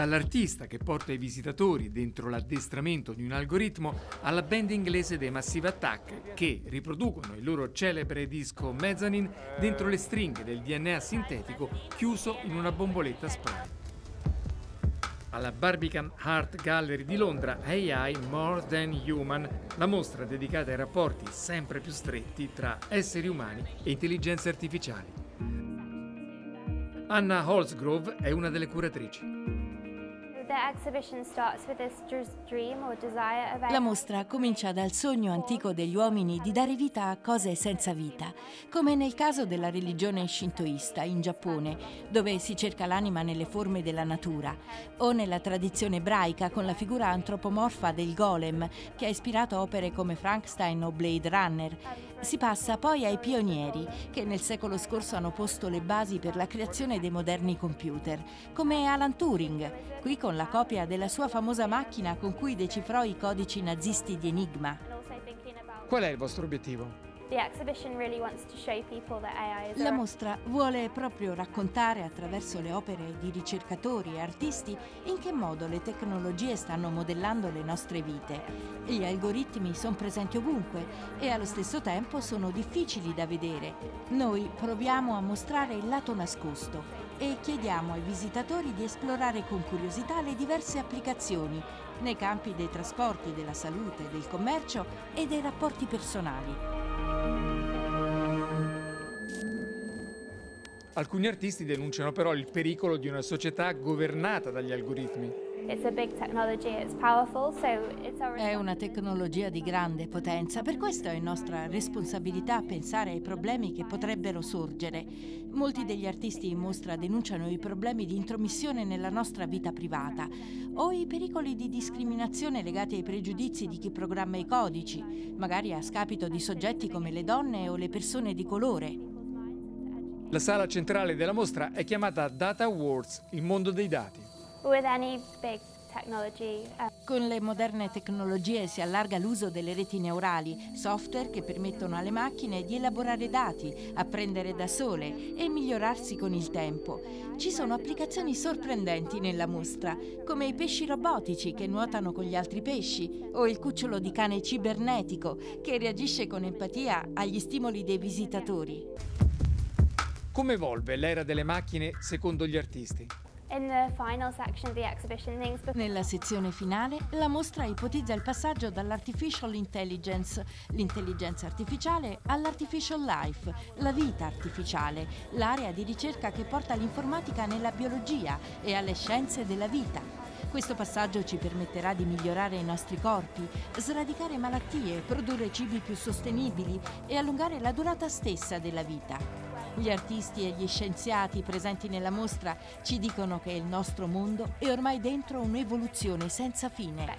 dall'artista che porta i visitatori dentro l'addestramento di un algoritmo alla band inglese dei Massive Attack che riproducono il loro celebre disco Mezzanine dentro le stringhe del DNA sintetico chiuso in una bomboletta spray. Alla Barbican Art Gallery di Londra, AI More Than Human, la mostra dedicata ai rapporti sempre più stretti tra esseri umani e intelligenze artificiali. Anna Holsgrove è una delle curatrici. La mostra comincia dal sogno antico degli uomini di dare vita a cose senza vita, come nel caso della religione shintoista in Giappone, dove si cerca l'anima nelle forme della natura, o nella tradizione ebraica con la figura antropomorfa del golem, che ha ispirato opere come Frankenstein o Blade Runner. Si passa poi ai pionieri, che nel secolo scorso hanno posto le basi per la creazione dei moderni computer, come Alan Turing, qui con la copia della sua famosa macchina con cui decifrò i codici nazisti di Enigma. Qual è il vostro obiettivo? La mostra vuole proprio raccontare attraverso le opere di ricercatori e artisti in che modo le tecnologie stanno modellando le nostre vite. Gli algoritmi sono presenti ovunque e allo stesso tempo sono difficili da vedere. Noi proviamo a mostrare il lato nascosto e chiediamo ai visitatori di esplorare con curiosità le diverse applicazioni nei campi dei trasporti, della salute, del commercio e dei rapporti personali. Alcuni artisti denunciano però il pericolo di una società governata dagli algoritmi. È una tecnologia di grande potenza, per questo è nostra responsabilità pensare ai problemi che potrebbero sorgere. Molti degli artisti in mostra denunciano i problemi di intromissione nella nostra vita privata o i pericoli di discriminazione legati ai pregiudizi di chi programma i codici, magari a scapito di soggetti come le donne o le persone di colore. La sala centrale della mostra è chiamata Data Worlds, il mondo dei dati. Con le moderne tecnologie si allarga l'uso delle reti neurali, software che permettono alle macchine di elaborare dati, apprendere da sole e migliorarsi con il tempo. Ci sono applicazioni sorprendenti nella mostra, come i pesci robotici che nuotano con gli altri pesci o il cucciolo di cane cibernetico che reagisce con empatia agli stimoli dei visitatori. Come evolve l'era delle macchine secondo gli artisti? Nella sezione finale, la mostra ipotizza il passaggio dall'artificial intelligence, l'intelligenza artificiale, all'artificial life, la vita artificiale, l'area di ricerca che porta l'informatica nella biologia e alle scienze della vita. Questo passaggio ci permetterà di migliorare i nostri corpi, sradicare malattie, produrre cibi più sostenibili e allungare la durata stessa della vita. Gli artisti e gli scienziati presenti nella mostra ci dicono che il nostro mondo è ormai dentro un'evoluzione senza fine.